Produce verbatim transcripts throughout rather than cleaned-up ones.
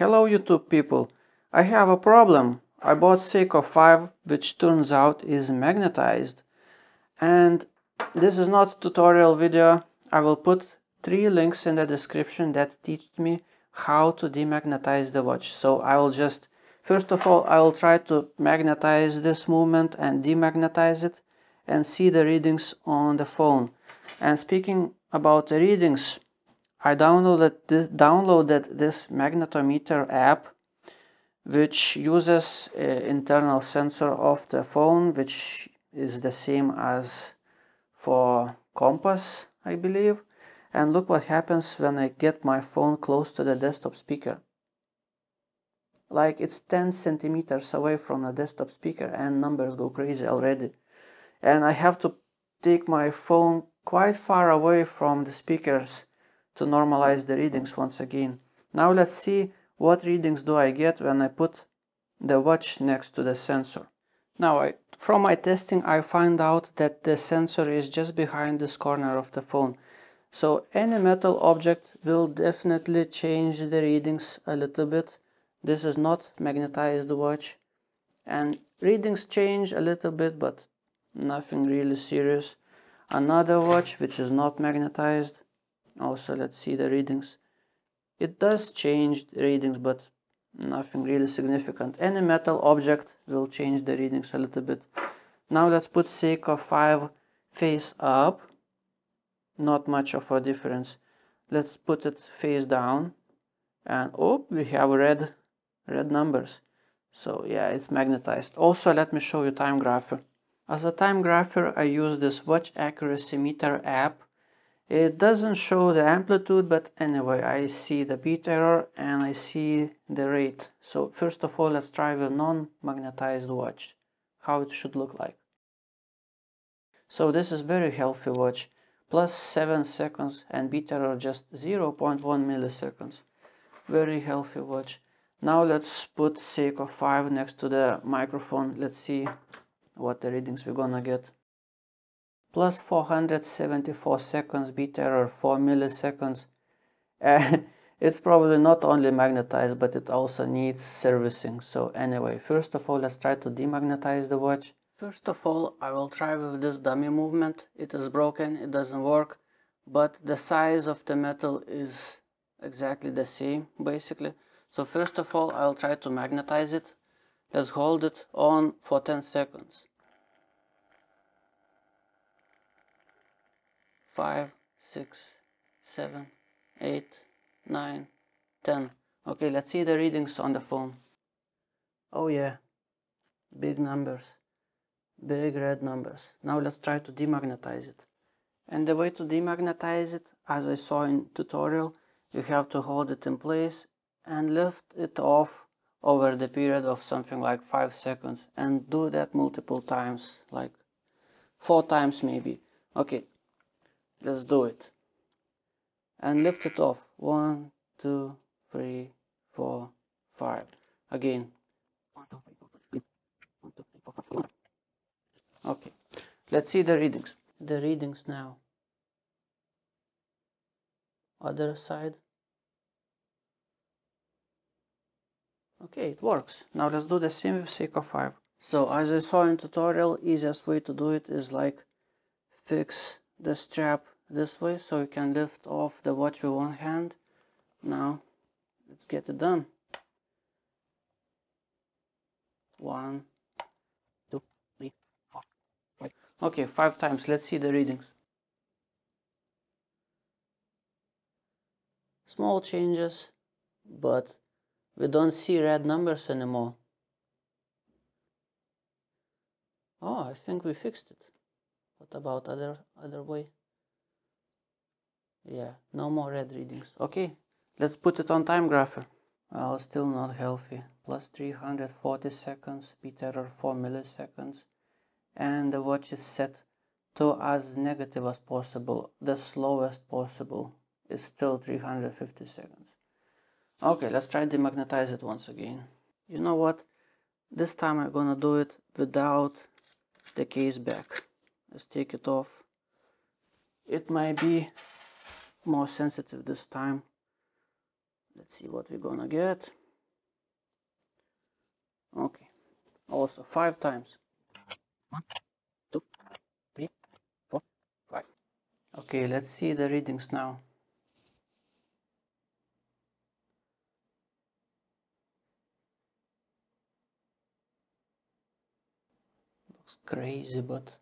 Hello YouTube people, I have a problem. I bought Seiko five, which turns out is magnetized. And this is not a tutorial video. I will put three links in the description that teach me how to demagnetize the watch. So I will just, first of all, I will try to magnetize this movement and demagnetize it and see the readings on the phone. And speaking about the readings, I downloaded this, downloaded this magnetometer app, which uses an internal sensor of the phone, which is the same as for compass, I believe. And look what happens when I get my phone close to the desktop speaker. Like, it's ten centimeters away from the desktop speaker and numbers go crazy already. And I have to take my phone quite far away from the speakers to normalize the readings once again. Now let's see what readings do I get when I put the watch next to the sensor. Now I, from my testing I find out that the sensor is just behind this corner of the phone. So any metal object will definitely change the readings a little bit. This is not magnetized watch. And readings change a little bit, but nothing really serious. Another watch which is not magnetized. Also, let's see the readings. It does change readings, but nothing really significant. Any metal object will change the readings a little bit. Now let's put Seiko five face up. Not much of a difference. Let's put it face down. And oh, we have red, red numbers. So yeah, it's magnetized. Also, let me show you time grapher. As a time grapher, I use this watch accuracy meter app. It doesn't show the amplitude, but anyway, I see the beat error and I see the rate. So first of all, let's try the non-magnetized watch, how it should look like. So this is very healthy watch, plus seven seconds and beat error just zero point one milliseconds. Very healthy watch. Now let's put Seiko five next to the microphone. Let's see what the readings we're gonna get. Plus four hundred seventy-four seconds, beat error four milliseconds. Uh, it's probably not only magnetized, but it also needs servicing. So anyway, first of all, let's try to demagnetize the watch. First of all, I will try with this dummy movement. It is broken, it doesn't work, but the size of the metal is exactly the same, basically. So first of all, I'll try to magnetize it. Let's hold it on for ten seconds. five, six, seven, eight, nine, ten. Okay, let's see the readings on the phone. Oh yeah, big numbers, big red numbers. Now let's try to demagnetize it. And the way to demagnetize it, as I saw in tutorial, you have to hold it in place and lift it off over the period of something like five seconds, and do that multiple times, like four times maybe. Okay. Let's do it. And lift it off. One, two, three, four, five. Again. Okay. Let's see the readings. The readings now. Other side. Okay, it works. Now let's do the same with Seiko five. So as I saw in tutorial, easiest way to do it is like fix the strap this way, so you can lift off the watch with one hand. Now let's get it done. One, two, three, four, five. Okay, five times. Let's see the readings. Small changes, but we don't see red numbers anymore. Oh, I think we fixed it. What about other other way? Yeah, no more red readings. Okay, let's put it on time grapher. Well, still not healthy. Plus three hundred forty seconds, beat error four milliseconds. And the watch is set to as negative as possible. The slowest possible is still three hundred fifty seconds. Okay, let's try to demagnetize it once again. You know what? This time I'm gonna do it without the case back. Let's take it off. It might be more sensitive this time. Let's see what we're gonna get. Okay, also five times. One, two, three, four, five. Okay, let's see the readings now. Looks crazy, but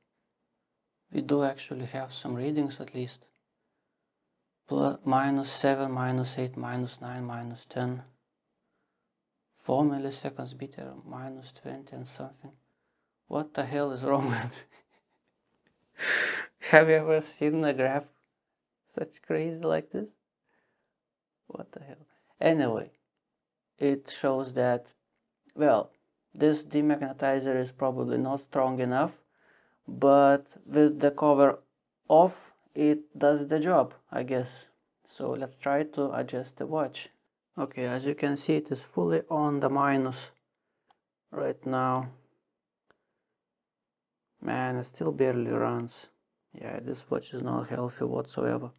we do actually have some readings at least. Plus, minus seven, minus eight, minus nine, minus ten. four milliseconds bit error, minus twenty and something. What the hell is wrong with me? Have you ever seen a graph such crazy like this? What the hell? Anyway, it shows that, well, this demagnetizer is probably not strong enough, but with the cover off, it does the job, I guess. So let's try to adjust the watch. Okay, as you can see, it is fully on the minus right now. Man, it still barely runs. Yeah, this watch is not healthy whatsoever.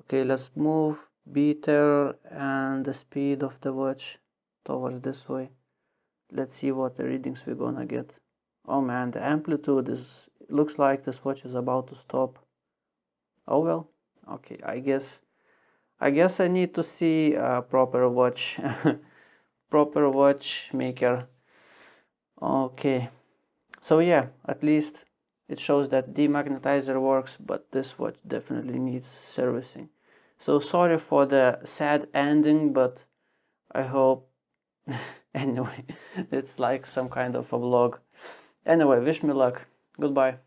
Okay, let's move beat error and the speed of the watch towards this way. Let's see what the readings we're gonna get. Oh man, the amplitude is, it looks like this watch is about to stop. Oh well, okay, I guess I guess I need to see a proper watch, proper watchmaker. Okay, so yeah, at least it shows that demagnetizer works, but this watch definitely needs servicing. So sorry for the sad ending, but I hope, anyway, it's like some kind of a vlog. Anyway, wish me luck, goodbye.